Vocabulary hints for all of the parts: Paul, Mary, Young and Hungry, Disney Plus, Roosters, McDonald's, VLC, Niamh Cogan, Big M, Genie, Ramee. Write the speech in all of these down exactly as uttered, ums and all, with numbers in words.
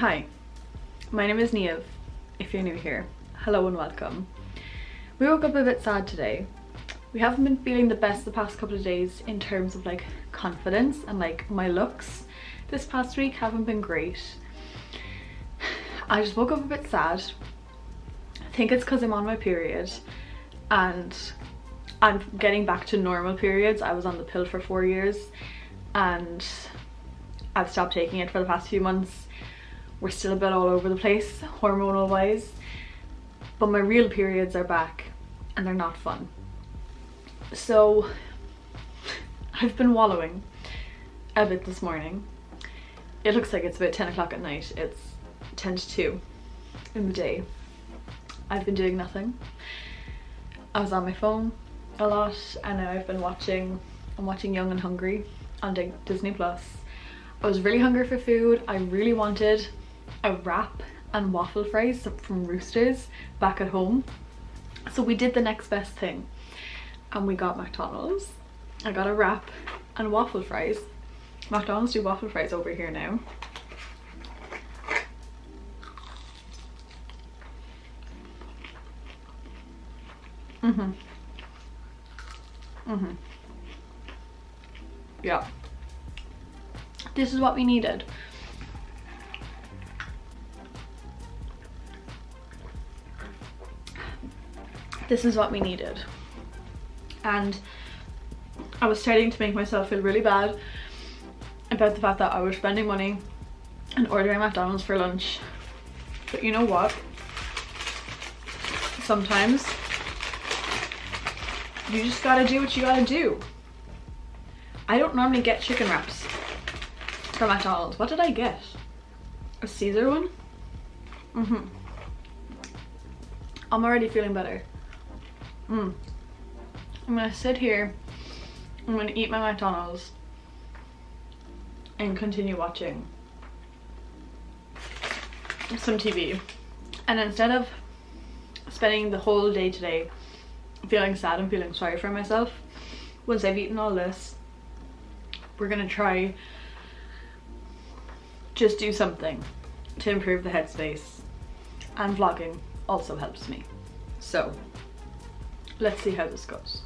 Hi, my name is Niamh, if you're new here. Hello and welcome. We woke up a bit sad today. We haven't been feeling the best the past couple of days in terms of like confidence and like my looks. This past week haven't been great. I just woke up a bit sad. I think it's because I'm on my period and I'm getting back to normal periods. I was on the pill for four years and I've stopped taking it for the past few months. We're still a bit all over the place, hormonal wise, but my real periods are back and they're not fun. So I've been wallowing a bit this morning. It looks like it's about ten o'clock at night. It's ten to two in the day. I've been doing nothing. I was on my phone a lot and now I've been watching, I'm watching Young and Hungry on Disney Plus. I was really hungry for food. I really wanted a wrap and waffle fries from Roosters back at home. So we did the next best thing and we got McDonald's. I got a wrap and waffle fries. McDonald's do waffle fries over here now. Mm-hmm. Mm-hmm. Yeah. This is what we needed. This is what we needed. And I was starting to make myself feel really bad about the fact that I was spending money and ordering McDonald's for lunch. But you know what? Sometimes you just gotta do what you gotta do. I don't normally get chicken wraps from McDonald's. What did I get? A Caesar one? Mm-hmm. I'm already feeling better. Mm. I'm gonna sit here, I'm gonna eat my McDonald's and continue watching some T V. And instead of spending the whole day today feeling sad and feeling sorry for myself, once I've eaten all this, we're gonna try just do something to improve the headspace, and vlogging also helps me. So let's see how this goes.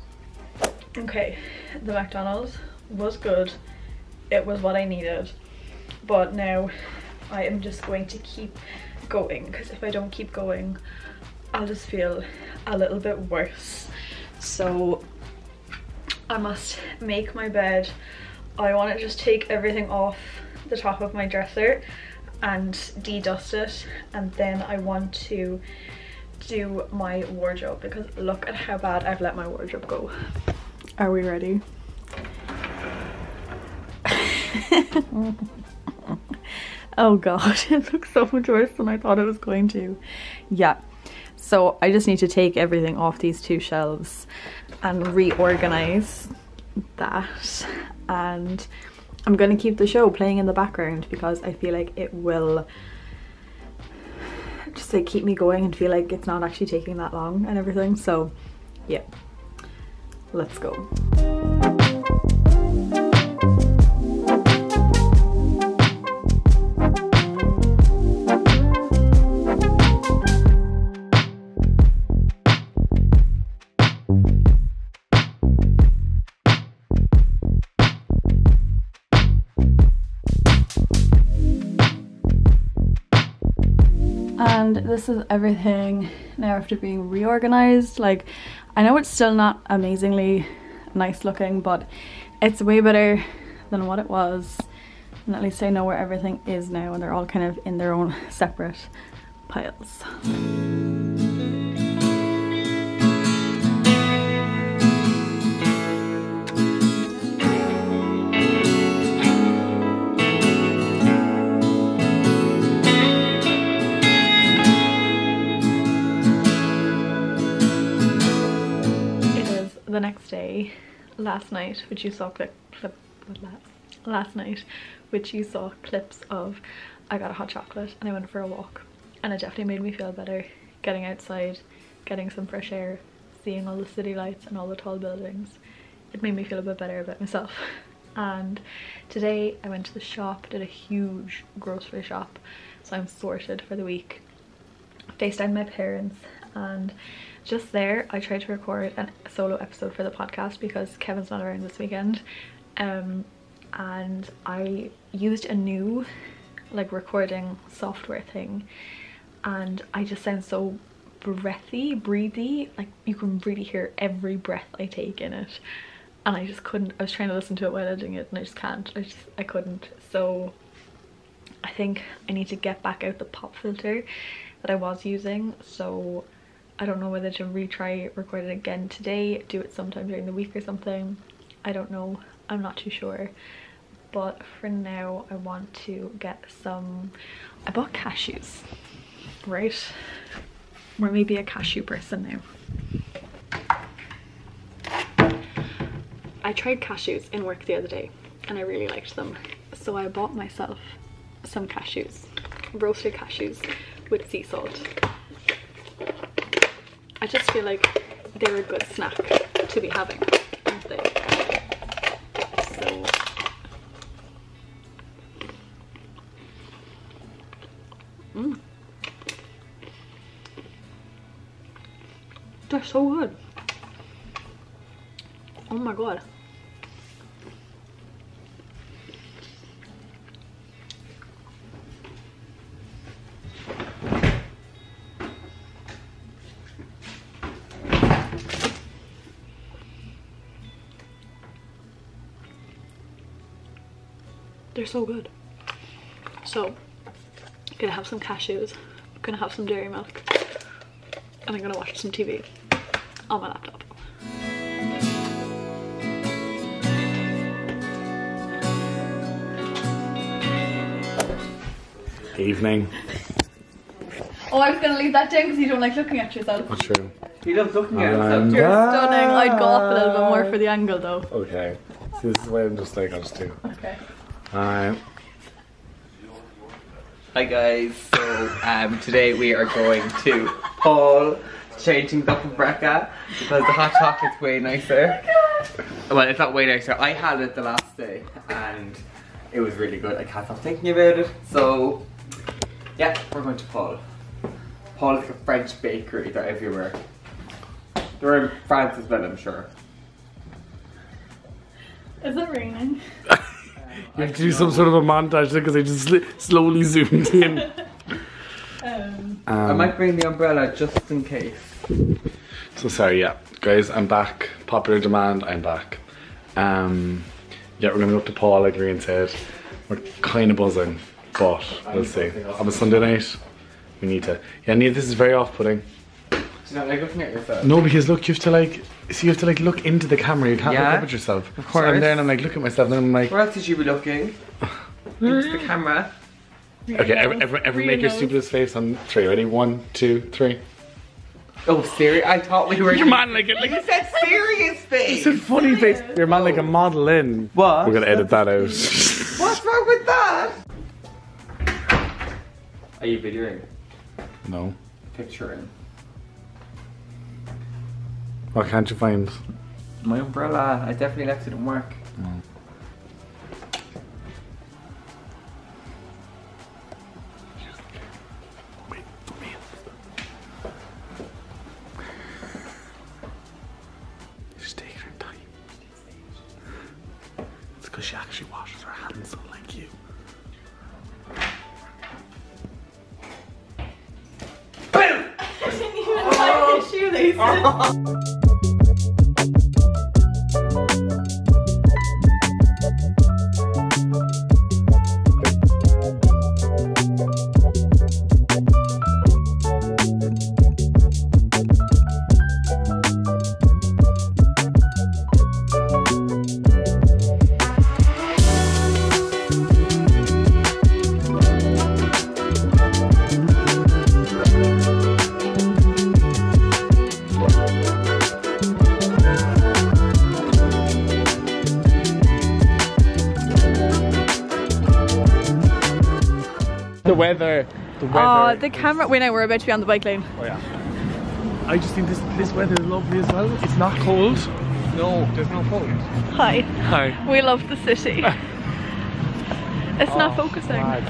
Okay, the McDonald's was good. It was what I needed, but now I am just going to keep going, because if I don't keep going I'll just feel a little bit worse. So I must make my bed. I want to just take everything off the top of my dresser and de-dust it, and then I want to do my wardrobe, because look at how bad I've let my wardrobe go. Are we ready? Oh god, it looks so much worse than I thought it was going to. Yeah. So I just need to take everything off these two shelves and reorganize that. And I'm going to keep the show playing in the background because I feel like it will just like keep me going and feel like it's not actually taking that long and everything. So yeah, let's go. And this is everything now after being reorganized. Like, I know it's still not amazingly nice looking, but it's way better than what it was, and at least I know where everything is now, and they're all kind of in their own separate piles. The next day, last night, which you saw clip, clip last night, which you saw clips of, I got a hot chocolate and I went for a walk, and it definitely made me feel better getting outside, getting some fresh air, seeing all the city lights and all the tall buildings. It made me feel a bit better about myself. and today I went to the shop, did a huge grocery shop, so I'm sorted for the week. FaceTimed my parents, and just there I tried to record a solo episode for the podcast because Kevin's not around this weekend, um and I used a new like recording software thing, and I just sound so breathy breathy like you can really hear every breath I take in it, and I just couldn't. I was trying to listen to it while editing it and I just can't. I just I couldn't. So I think I need to get back out the pop filter that I was using, so I don't know whether to retry record it again today, do it sometime during the week or something. I don't know, I'm not too sure, but for now I want to get some. I bought cashews, right? Or maybe a cashew person now. I tried cashews in work the other day and I really liked them, so I bought myself some cashews, roasted cashews with sea salt. I just feel like they're a good snack to be having, aren't they? So mm. They're so good. Oh my god. They're so good. So, gonna have some cashews, gonna have some dairy milk, and I'm gonna watch some T V on my laptop. Evening. Oh, I was gonna leave that down because you don't like looking at yourself. That's true. He loves looking at himself. You're stunning. I'd go up a little bit more for the angle though. Okay. See, this is why I'm just like us too. Okay. Hi. Hi guys, so um, today we are going to Paul changing the paprika because the hot chocolate's way nicer. Oh well, it's not way nicer. I had it the last day and it was really good. I can't stop thinking about it. So yeah, we're going to Paul. Paul is a French bakery, they're everywhere. They're in France as well, I'm sure. Is it raining? You have to do some sort of a montage because I just sl slowly zoomed in. um, um, I might bring the umbrella just in case. So sorry, yeah. Guys, I'm back. Popular demand, I'm back. Um, yeah, we're going to go up to Paul, like Ryan said. We're kind of buzzing, but we'll see. On a Sunday night, we need to. Yeah, Niamh, this is very off-putting. Do you not like looking at yourself? No, because look, you have to like... So you have to like look into the camera, you can't yeah. look up at yourself. Of course. I'm there and I'm like, look at myself, and then I'm like... Where else did you be looking? Into the camera. Okay, everyone make your stupidest face on three. Ready? One, two, three. Oh, serious? I thought we were... Your man like it. Like, you said serious face! You said funny serious. Face. Your man oh. like a model in. What? We're gonna edit that out. What's wrong with that? Are you videoing? No. Picturing. What can't you find? My umbrella. I definitely left it in work. Mm. She's taking her time. It's because she actually washes her hands, unlike you. Boom! I didn't even like his shoelaces. The weather, the weather. Oh, the camera. Wait, now we're about to be on the bike lane. Oh yeah. I just think this this weather is lovely as well. It's not cold. No, there's no focus. Hi. Hi. We love the city. It's oh, not focusing. God.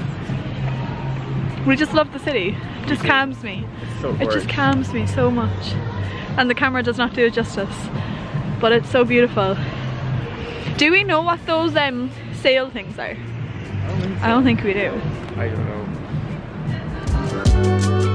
We just love the city. It just calms me. So it just calms me so much. And the camera does not do it justice. But it's so beautiful. Do we know what those um, sail things are? I don't think so. I don't think we do. I don't know.